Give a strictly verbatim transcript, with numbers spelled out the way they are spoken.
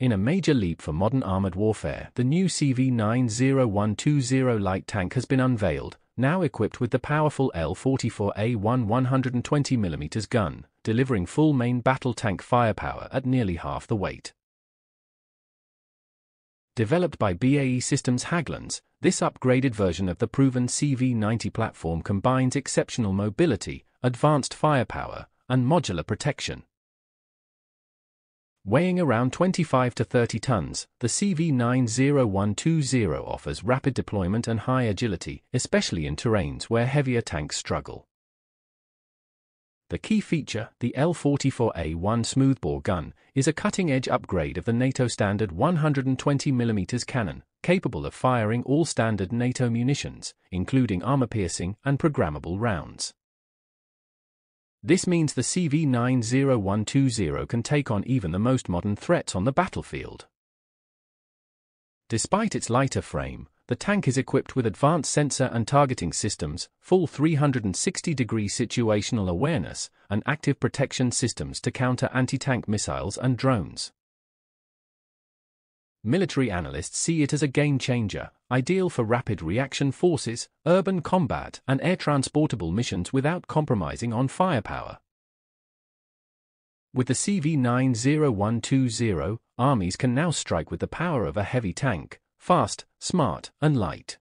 In a major leap for modern armored warfare, the new C V nine zero one two zero light tank has been unveiled, now equipped with the powerful L forty-four A one one hundred twenty millimeter gun, delivering full main battle tank firepower at nearly half the weight. Developed by B A E Systems Hägglunds, this upgraded version of the proven C V ninety platform combines exceptional mobility, advanced firepower, and modular protection. Weighing around twenty-five to thirty tons, the C V nine zero one two zero offers rapid deployment and high agility, especially in terrains where heavier tanks struggle. The key feature, the L forty-four A one smoothbore gun, is a cutting-edge upgrade of the NATO standard one hundred twenty millimeter cannon, capable of firing all standard NATO munitions, including armor-piercing and programmable rounds. This means the C V nine zero one two zero can take on even the most modern threats on the battlefield. Despite its lighter frame, the tank is equipped with advanced sensor and targeting systems, full three hundred sixty degree situational awareness, and active protection systems to counter anti-tank missiles and drones. Military analysts see it as a game-changer, ideal for rapid reaction forces, urban combat, and air-transportable missions without compromising on firepower. With the C V nine zero one two zero, armies can now strike with the power of a heavy tank, fast, smart, and light.